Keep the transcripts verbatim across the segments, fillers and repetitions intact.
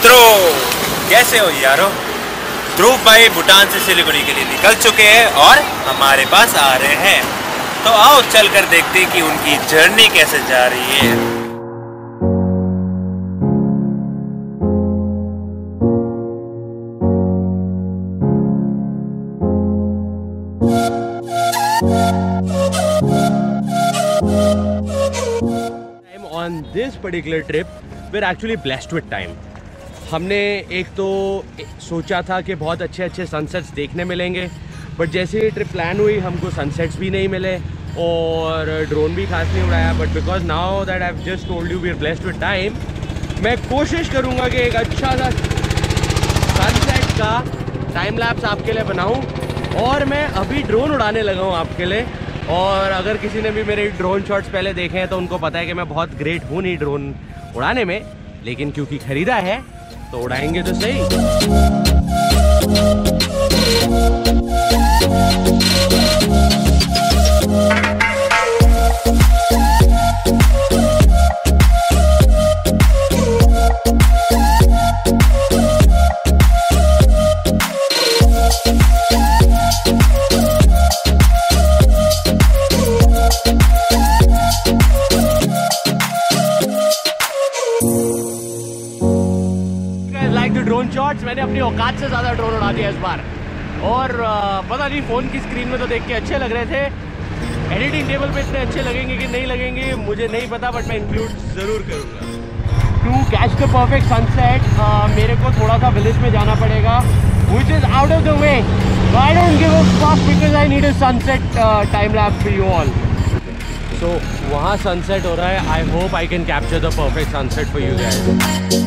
मित्रों कैसे हो यारों, ध्रुव भाई भूटान से सिलीगुड़ी के लिए निकल चुके हैं और हमारे पास आ रहे हैं। तो आओ चलकर देखते हैं कि उनकी जर्नी कैसे जा रही है। I'm on this particular trip, we're actually blessed with time. हमने एक तो सोचा था कि बहुत अच्छे अच्छे सनसेट्स देखने मिलेंगे, बट जैसे ही ट्रिप प्लान हुई हमको सनसेट्स भी नहीं मिले और ड्रोन भी खास नहीं उड़ाया। But because now that I have just told you we are blessed with time, मैं कोशिश करूँगा कि एक अच्छा सा सनसेट का टाइम लैप्स आपके लिए बनाऊँ और मैं अभी ड्रोन उड़ाने लगा हूँ आपके लिए। और अगर किसी ने भी मेरे ड्रोन शॉट्स पहले देखे हैं तो उनको पता है कि मैं बहुत ग्रेट हूँ नहीं ड्रोन उड़ाने में, लेकिन क्योंकि ख़रीदा है तो उड़ाएंगे तो सही। मैंने अपनी औकात से ज़्यादा ड्रोन उड़ा दिया इस बार और पता नहीं फ़ोन की स्क्रीन में तो देख के अच्छे लग रहे थे, एडिटिंग टेबल पे इतने अच्छे लगेंगे कि नहीं लगेंगे मुझे नहीं पता, बट मैं इंक्लूड ज़रूर करूँगा। To catch the perfect sunset मेरे को थोड़ा सा विलेज में जाना पड़ेगा, which is out of the way. I don't give a fuck because I need a sunset time lapse for you all. So वहाँ सनसेट हो रहा है, I hope I can capture the perfect sunset for you guys.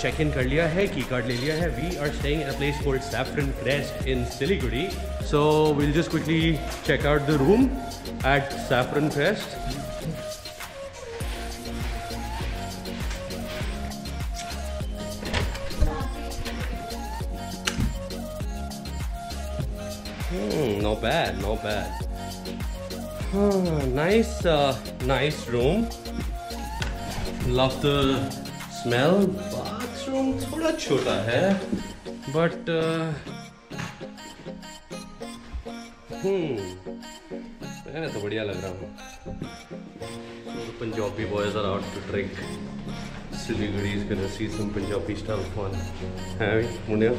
Check in कर लिया है, key card ले लिया है। We are staying in a place called Saffron Crest in Siliguri, so we'll just quickly check out the room at Saffron Crest. Not bad, not bad. Nice, uh, nice room. Love the smell. Room थोड़ा छोटा है but हम्म तो बढ़िया लग रहा हूँ। Punjabi boys are out to drink, Siliguri is gonna see some Punjabi style fun है मुंडिया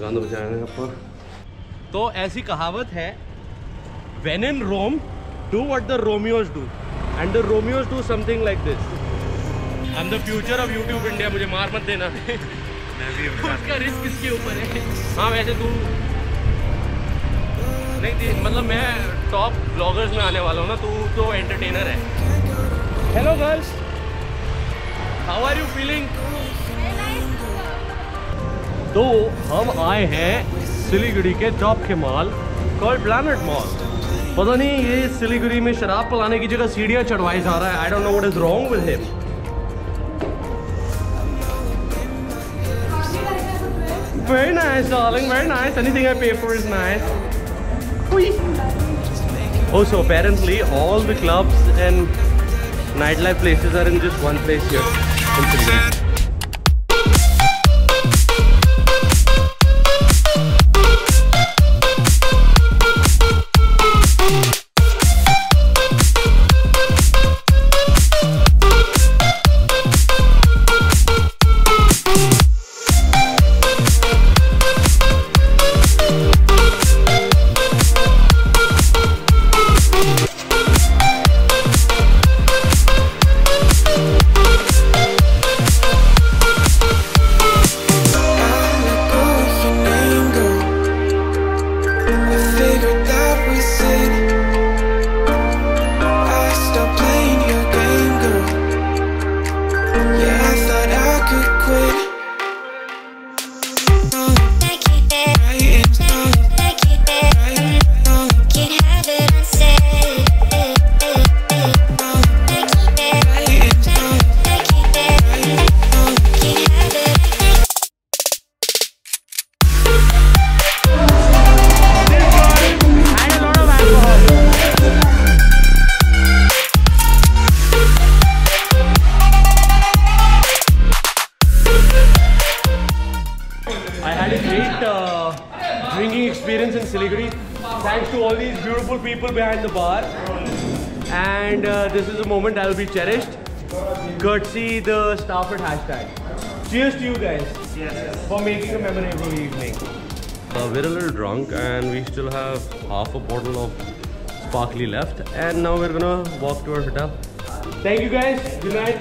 गाना बजाने अपन। तो ऐसी कहावत है, when in Rome do what the Romeos do and the Romeos do something like this. हम the future of YouTube India, मुझे मार मत देना। मैं भी उसका रिस्क इसके ऊपर है। हाँ वैसे तू नहीं थी, मतलब मैं टॉप ब्लॉगर्स में आने वाला हूँ ना, तू तो एंटरटेनर है। Hello girls, how are you feeling? तो हम आए हैं सिलीगुड़ी के टॉप के मॉल कॉल्ड प्लैनेट मॉल। पता नहीं ये सिलीगुड़ी में शराब पिलाने की जगह सीढ़ियाँ चढ़वाई जा रहा है। I don't know what is wrong with him. Very nice, darling. Very nice. Anything I pay for is nice. Whee. Also, apparently, all the clubs and nightlife places are in just one place here. Interesting. these beautiful people behind the bar. And uh, this is a moment that will be cherished. Courtesy the Stafford hashtag. Cheers to you guys. Yes. For making a memorable evening. Uh, we're a little drunk and we still have half a bottle of sparkly left, and now we're gonna walk to our hotel. Thank you guys. Good night.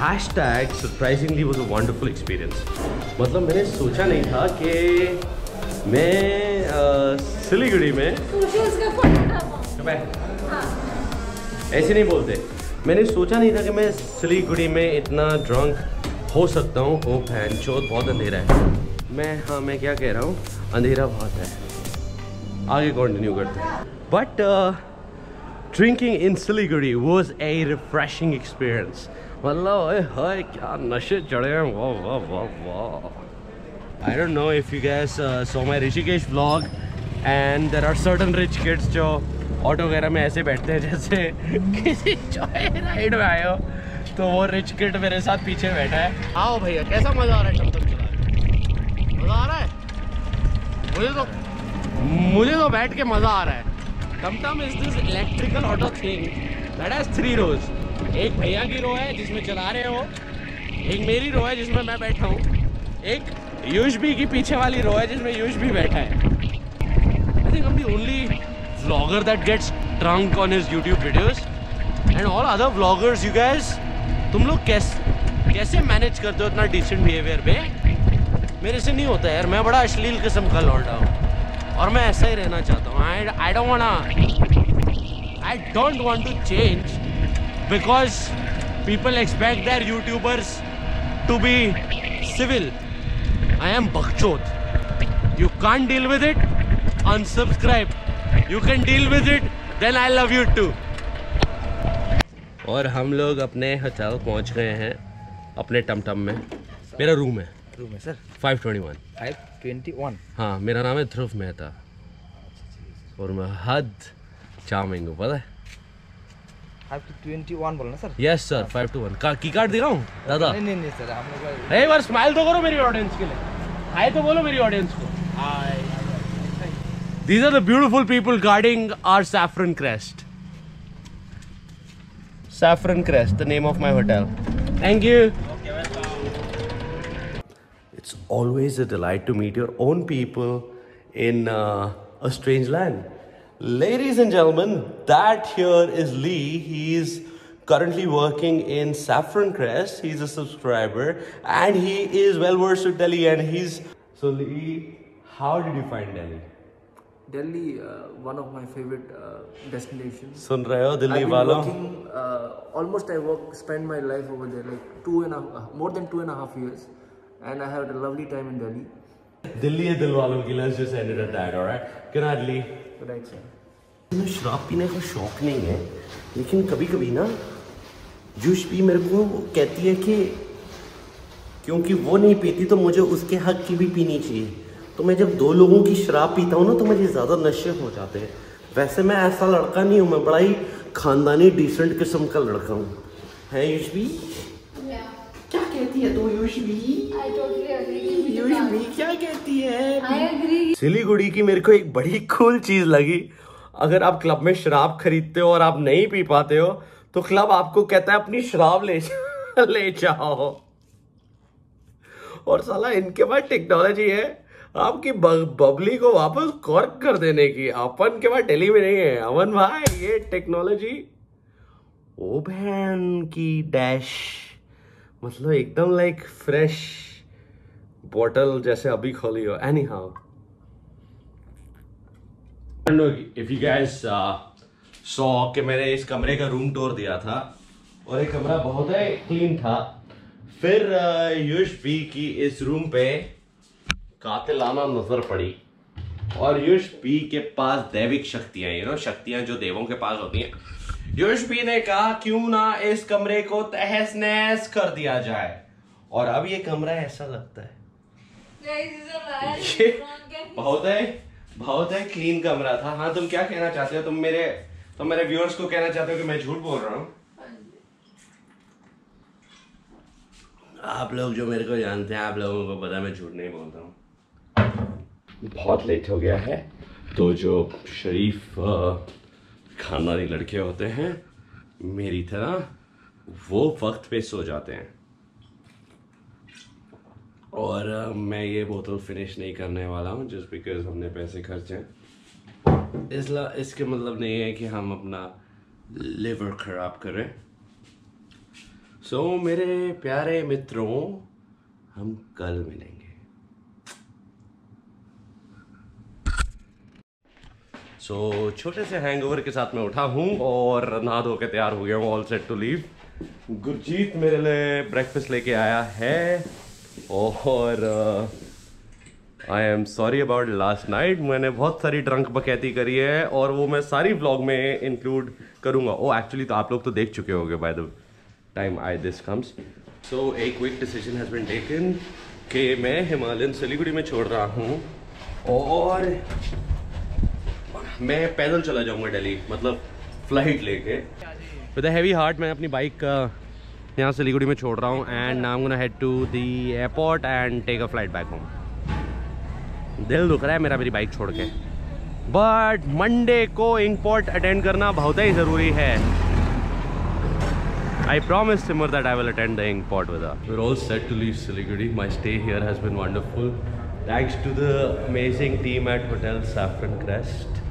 Hashtag surprisingly was a wonderful experience. मतलब मैंने सोचा नहीं था कि मैं सिलीगुड़ी में ऐसे नहीं बोलते मैंने सोचा नहीं था कि मैं सिलीगुड़ी में इतना ड्रंक हो सकता हूँ। ओ बहन चोद, बहुत अंधेरा है। मैं हाँ मैं क्या कह रहा हूँ, अंधेरा बहुत है। आगे कंटिन्यू करते हैं। But drinking in Siliguri was a refreshing experience. मतलब हाय क्या नशे चढ़े हैं, वाह वाह वाह वाह। I don't know if you guys saw my Rishikesh vlog and there are certain rich kids जो ऑटो वगैरह में ऐसे बैठते हैं जैसे किसी जॉय राइड में आए हो। तो वो रिच किड मेरे साथ पीछे बैठा है। आओ भैया, कैसा मजा आ रहा है टमटम चला के? मजा आ रहा है मुझे तो, मुझे तो बैठ के मजा आ रहा है। टमटम is this electrical auto thing that has three rows. एक भैया की रो है जिसमें चला रहे हो, एक मेरी रो है जिसमें मैं बैठा हूँ, एक युशबी की पीछे वाली रो है जिसमें युशबी बैठा है। I think I am the only vlogger that gets drunk on his YouTube videos and all other vloggers. You guys तुम लोग कैसे कैसे मैनेज करते हो इतना डिसेंट बिहेवियर पे? मेरे से नहीं होता यार, मैं बड़ा अश्लील किस्म का लौटा हूँ और मैं ऐसा ही रहना चाहता हूँ। I I don't want I don't want to change because people expect their YouTubers to be civil. I am बकचोद। You can't deal with it, unsubscribe. You can deal with it then I love you too. और हम लोग अपने hotel पहुंच गए हैं अपने टमटम में। मेरा रूम है रूम है sir five twenty one. Five twenty one. हाँ, मेरा नाम है ध्रुव मेहता और मैं हद चार्मिंग हूँ, पता है? फाइव टू ट्वेंटी वन बोलना sir. Yes sir, five two one का की कार्ड दिखाऊँ दादा? नहीं नहीं सर, हम लोग एक बार स्माइल तो करो मेरी ऑडियंस के लिए। हाय तो बोलो मेरी ऑडियंस को। Hi. These are the beautiful people guarding our Saffron Crest. Saffron Crest, the name of my hotel. Thank you. Okay, welcome. It's always a delight to meet your own people in uh, a strange land. Ladies and gentlemen, that here is Lee. He is currently working in Saffron Crest. He's a subscriber and he is well versed with Delhi. And he's so Lee, how did you find Delhi? Delhi, uh, one of my favorite uh, destinations. Sun rahe ho, Delhi wala. Uh, almost I work, spend my life over there, like two and a half, more than two and a half years, and I had a lovely time in Delhi. Delhi hai dil walon ki. Let's just end it at that, alright? Good night, Lee. Good night, sir. मुझे शराब पीने का शौक नहीं है, लेकिन कभी कभी ना युशबी मेरे को कहती है कि क्योंकि वो नहीं पीती तो मुझे उसके हक की भी पीनी चाहिए। तो मैं जब दो लोगों की शराब पीता हूँ ना तो मुझे ज़्यादा नशे हो जाते हैं। वैसे मैं ऐसा लड़का नहीं हूँ, मैं बड़ा ही खानदानी डिसेंट किस्म का लड़का हूँ। है युशबी? yeah. क्या कहती है तो युशबी? I totally agree. युशबी क्या कहती है? I agree. सिलीगुड़ी की मेरे को एक बड़ी कूल चीज़ लगी। अगर आप क्लब में शराब खरीदते हो और आप नहीं पी पाते हो तो क्लब आपको कहता है अपनी शराब ले ले जाओ। और साला इनके पास टेक्नोलॉजी है आपकी बबली को वापस कॉर्क कर देने की। अपन के बाद दिल्ली में नहीं है अमन भाई, ये टेक्नोलॉजी। ओ बहन की डैश, मतलब एकदम लाइक फ्रेश बॉटल जैसे अभी खोली हो। Anyhow, if you guys saw कि मैंने इस कमरे का रूम टूर दिया था और ये कमरा बहुत ही क्लीन था। फिर uh, युशबी की इस रूम पे कातिलाना नजर पड़ी और युशबी के पास दैविक शक्तियां, यू नो शक्तियां जो देवों के पास होती हैं। युशबी ने कहा क्यों ना इस कमरे को तहस नहस कर दिया जाए और अब ये कमरा ऐसा लगता है। बहुत है बहुत है क्लीन कमरा था। हाँ, तुम क्या कहना चाहते हो? तुम मेरे तुम मेरे व्यूअर्स को कहना चाहते हो कि मैं झूठ बोल रहा हूँ? आप लोग जो मेरे को जानते हैं आप लोगों को पता मैं झूठ नहीं बोलता हूँ। बहुत लेट हो गया है तो जो शरीफ खानदानी लड़के होते हैं मेरी तरह वो वक्त पे सो जाते हैं, और मैं ये बोतल फिनिश नहीं करने वाला हूँ जस्ट बिकॉज हमने पैसे खर्चे हैं। इसला इसके मतलब नहीं है कि हम अपना लिवर ख़राब करें। सो so, मेरे प्यारे मित्रों, हम कल मिलेंगे। सो so, छोटे से हैंगओवर के साथ मैं उठा हूँ और नहा धो के तैयार हो गया हूँ, all set to leave. Gurjeet मेरे लिए ब्रेकफास्ट लेके आया है और I am sorry about last night. मैंने बहुत सारी ड्रंक बकैती करी है और वो मैं सारी व्लॉग में इंक्लूड करूँगा। ओ एक्चुअली तो आप लोग तो देख चुके होंगे by the time I this comes. So a quick decision has been taken कि मैं हिमालयन सिलीगुड़ी में छोड़ रहा हूँ और मैं पैदल चला जाऊंगा दिल्ली, मतलब फ्लाइट लेके। विद अ हैवी हार्ट मैं अपनी बाइक यहाँ सिलीगुड़ी में छोड़ रहा हूँ and now I am gonna head to the airport and take a flight back home. दिल दुख रहा है मेरा मेरी बाइक छोड़ के, बट मंडे को इंपोर्ट अटेंड करना बहुत ही ज़रूरी है। I promise Simar that I will attend the import with her. We are all set to leave Siliguri. My stay here has been wonderful thanks to the amazing team at hotel saffron crest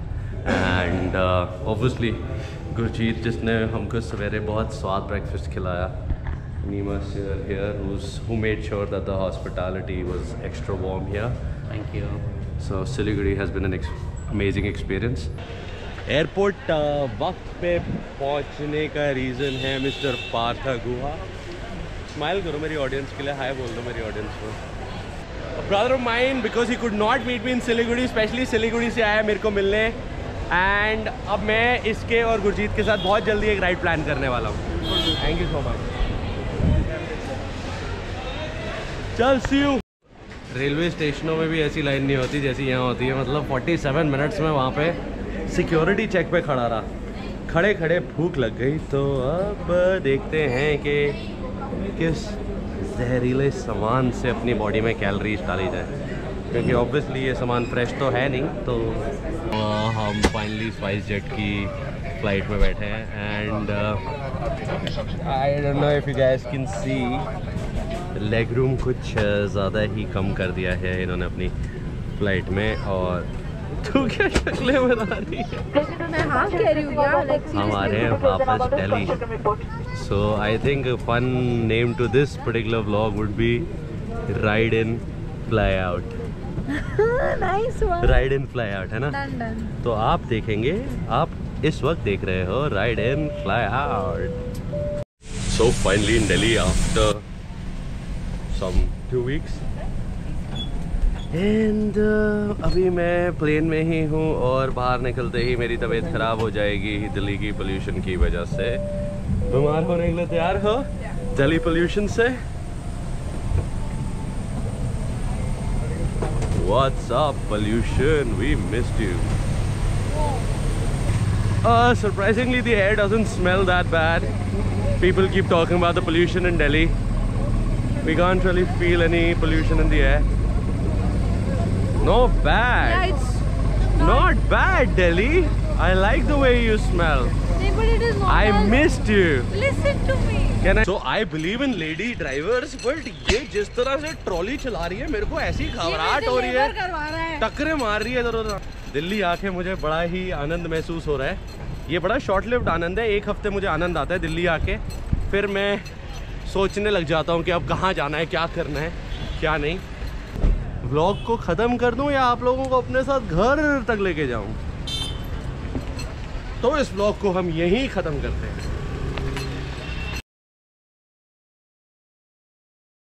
and obviously Gurjeet, जिसने हमको सवेरे बहुत स्वाद breakfast खिलाया। Neema sir here who made sure that the hospitality was extra warm here. Thank you. So Siliguri has been an amazing experience. Airport वक्त पे पहुंचने का रीज़न है मिस्टर पार्था गुहा। स्माइल करो मेरी ऑडियंस के लिए, हाय बोल दो मेरी ऑडियंस को। Brother of mine because he could not meet me in Siliguri, specially Siliguri से आया मेरे को मिलने। एंड अब मैं इसके और गुरजीत के साथ बहुत जल्दी एक राइड प्लान करने वाला हूँ। Thank you so much. चल सी यू। रेलवे स्टेशनों में भी ऐसी लाइन नहीं होती जैसी यहाँ होती है, मतलब सैंतालीस मिनट्स में वहाँ पे सिक्योरिटी चेक पे खड़ा रहा। खड़े खड़े भूख लग गई, तो अब देखते हैं कि किस जहरीले सामान से अपनी बॉडी में कैलोरीज डाली जाए, क्योंकि ऑब्वियसली ये सामान फ्रेश तो है नहीं। तो uh, हम फाइनली स्पाइसजेट की फ्लाइट में बैठे हैं and I don't know if you guys can see, leg room कुछ ज़्यादा ही कम कर दिया है इन्होंने अपनी फ्लाइट में। और तू क्या शक्लें बना रही है? हम आ रहे हैं वापस Delhi. So I think fun name to this particular vlog would be ride in fly out. nice one. Ride in fly out है ना? Done, done. तो आप देखेंगे, आप इस वक्त देख रहे हो ride in fly out. So finally in Delhi after some two weeks and uh, अभी मैं प्लेन में ही हूँ और बाहर निकलते ही मेरी तबीयत खराब हो जाएगी दिल्ली की पोल्यूशन की वजह से। बीमार होने के लिए तैयार हो दिल्ली पोल्यूशन से? What's up pollution, we missed you. Uh, surprisingly the air doesn't smell that bad. People keep talking about the pollution in Delhi. We can't really feel any pollution in the air. No bad. Yeah, it's not, not bad Delhi. I like the way you smell. Yeah, but it is not I bad. missed you. Listen to me. I? So I believe in lady drivers, but ये जिस तरह से trolley चला रही है मेरे को ऐसी घबराहट हो रही है, टक्करे मार रही है इधर उधर। दिल्ली आके मुझे बड़ा ही आनंद महसूस हो रहा है। ये बड़ा शॉर्ट लिव्ड आनंद है, एक हफ्ते मुझे आनंद आता है दिल्ली आके, फिर मैं सोचने लग जाता हूँ कि अब कहाँ जाना है, क्या करना है, क्या नहीं। व्लॉग को ख़त्म कर दूँ या आप लोगों को अपने साथ घर तक लेके जाऊँ? तो इस व्लॉग को हम यहीं ख़त्म करते हैं।